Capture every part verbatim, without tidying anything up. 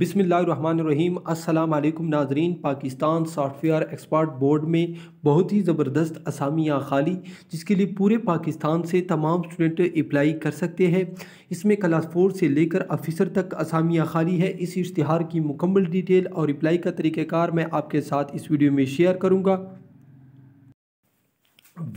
बिस्मिल्लाहिर्रहमानिर्रहीम अस्सलाम वालेकुम नाजरीन। पाकिस्तान सॉफ्टवेयर एक्सपर्ट बोर्ड में बहुत ही ज़बरदस्त असामियाँ खाली, जिसके लिए पूरे पाकिस्तान से तमाम स्टूडेंट अप्लाई कर सकते हैं। इसमें क्लास फोर से लेकर ऑफिसर तक असामियाँ खाली है। इस इश्तिहार की मुकम्मल डिटेल और अप्लाई का तरीक़ाकार मैं आपके साथ इस वीडियो में शेयर करूँगा।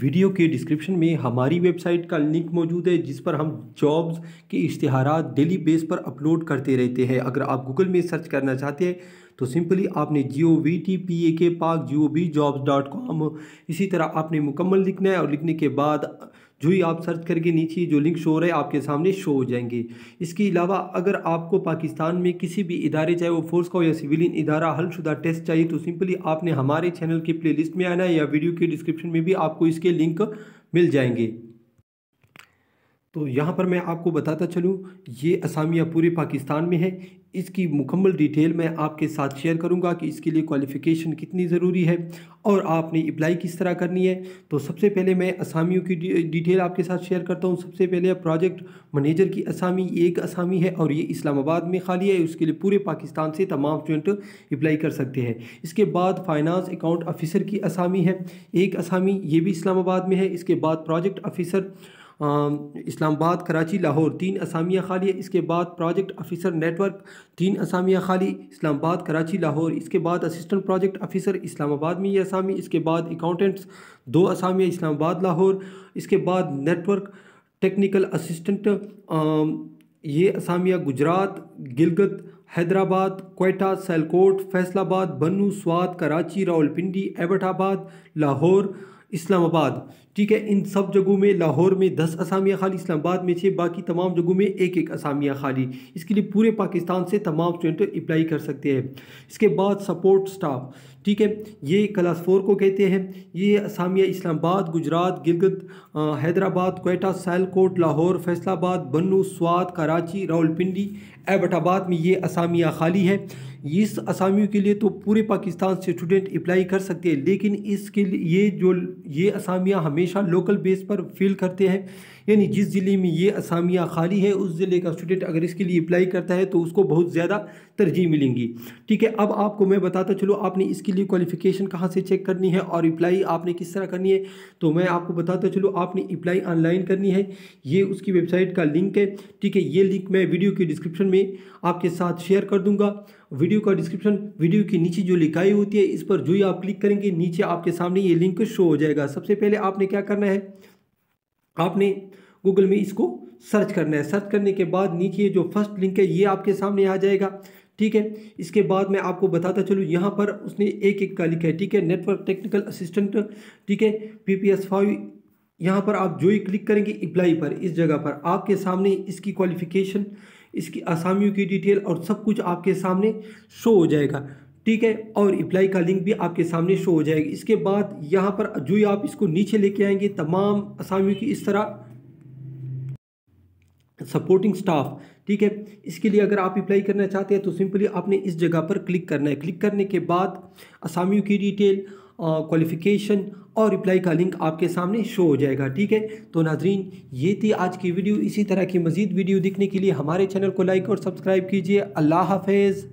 वीडियो के डिस्क्रिप्शन में हमारी वेबसाइट का लिंक मौजूद है, जिस पर हम जॉब्स के इश्तिहारात डेली बेस पर अपलोड करते रहते हैं। अगर आप गूगल में सर्च करना चाहते हैं तो सिंपली आपने G O V T P A K Pak G O V jobs dot com इसी तरह आपने मुकम्मल लिखना है और लिखने के बाद जो ही आप सर्च करके नीचे जो लिंक शो हो रहे हैं आपके सामने शो हो जाएंगे। इसके अलावा अगर आपको पाकिस्तान में किसी भी इदारे, चाहे वो फोर्स का हो या सिविलियन इदारा, हलशुदा टेस्ट चाहिए तो सिंपली आपने हमारे चैनल के प्लेलिस्ट में आना है या वीडियो के डिस्क्रिप्शन में भी आपको इसके लिंक मिल जाएंगे। तो यहाँ पर मैं आपको बताता चलूँ, ये असामियाँ पूरे पाकिस्तान में है। इसकी मुकम्मल डिटेल मैं आपके साथ शेयर करूंगा कि इसके लिए क्वालिफ़िकेशन कितनी ज़रूरी है और आपने अप्लाई किस तरह करनी है। तो सबसे पहले मैं असामियों की डिटेल आपके साथ शेयर करता हूं। सबसे पहले प्रोजेक्ट मैनेजर की असामी, एक असामी है और ये इस्लामाबाद में खाली है। उसके लिए पूरे पाकिस्तान से तमाम स्टूडेंट अप्लाई कर सकते हैं। इसके बाद फाइनेंस अकाउंट ऑफिसर की असामी है, एक असामी, ये भी इस्लामाबाद में है। इसके बाद प्रोजेक्ट ऑफिसर इस्लामाबाद, कराची, लाहौर, तीन असामियाँ खाली है। इसके बाद प्रोजेक्ट ऑफिसर नेटवर्क, तीन असामियाँ खाली, इस्लामाबाद, कराची, लाहौर। इसके बाद असिस्टेंट प्रोजेक्ट ऑफिसर इस्लामाबाद में ये असामी। इसके बाद अकाउंटेंट्स, दो असामियाँ, इस्लामाबाद, लाहौर। इसके बाद नेटवर्क टेक्निकल असिस्टेंट, ये असामियाँ गुजरात, गिलगित, हैदराबाद, कोयटा, सैलकोट, फैसलाबाद, बनू, स्वात, कराची, रावलपिंडी, एबटाबाद, लाहौर, इस्लामाबाद। ठीक है, इन सब जगहों में, लाहौर में दस असामियाँ खाली, इस्लामाबाद में छः, बाकी तमाम जगहों में एक एक असामियाँ खाली। इसके लिए पूरे पाकिस्तान से तमाम स्टूडेंट अप्लाई कर सकते हैं। इसके बाद सपोर्ट स्टाफ, ठीक है, ये क्लास फोर को कहते हैं। ये असामियाँ इस्लामाबाद, गुजरात, गिलगित, हैदराबाद, कोयटा, सैलकोट, लाहौर, फैसलाबाद, बनू, स्वात, कराची, रावलपिंडी, एबटाबाद में ये असामियाँ खाली है। इस असामियों के लिए तो पूरे पाकिस्तान से स्टूडेंट अप्लाई कर सकते हैं, लेकिन इसके लिए ये जो ये असामियाँ हमेशा लोकल बेस पर फिल करते हैं, यानी जिस ज़िले में ये असामियाँ खाली है उस ज़िले का स्टूडेंट अगर इसके लिए अप्लाई करता है तो उसको बहुत ज़्यादा तरजीह मिलेंगी। ठीक है, अब आपको मैं बताता चलो आपने इसके लिए क्वालिफ़िकेशन कहाँ से चेक करनी है और अप्लाई आपने किस तरह करनी है। तो मैं आपको बताता चलो, आपने अप्लाई ऑनलाइन करनी है, ये उसकी वेबसाइट का लिंक है। ठीक है, ये लिंक मैं वीडियो के डिस्क्रिप्शन में आपके साथ शेयर कर दूँगा। वीडियो का डिस्क्रिप्शन, वीडियो के नीचे जो लिखाई होती है इस पर जो ही आप क्लिक करेंगे नीचे आपके सामने ये लिंक शो हो जाएगा। सबसे पहले आपने क्या करना है, आपने गूगल में इसको सर्च करना है। सर्च करने के बाद नीचे जो फर्स्ट लिंक है ये आपके सामने आ जाएगा। ठीक है, इसके बाद मैं आपको बताता चलूँ, यहाँ पर उसने एक एक का लिखा है। ठीक है, नेटवर्क टेक्निकल असिस्टेंट, ठीक है, बीपीएस फाइव, यहाँ पर आप जो ही क्लिक करेंगे अप्लाई पर, इस जगह पर आपके सामने इसकी क्वालिफ़िकेशन, इसकी असामियों की डिटेल और सब कुछ आपके सामने शो हो जाएगा। ठीक है, और अप्लाई का लिंक भी आपके सामने शो हो जाएगा। इसके बाद यहाँ पर जो ही आप इसको नीचे लेके आएंगे तमाम असामियों की इस तरह सपोर्टिंग स्टाफ। ठीक है, इसके लिए अगर आप अप्लाई करना चाहते हैं तो सिंपली आपने इस जगह पर क्लिक करना है। क्लिक करने के बाद असामियों की डिटेल, क्वालिफ़िकेशन और रिप्लाई का लिंक आपके सामने शो हो जाएगा। ठीक है, तो नाजरीन ये थी आज की वीडियो। इसी तरह की मज़ीद वीडियो देखने के लिए हमारे चैनल को लाइक और सब्सक्राइब कीजिए। अल्लाह हाफिज़।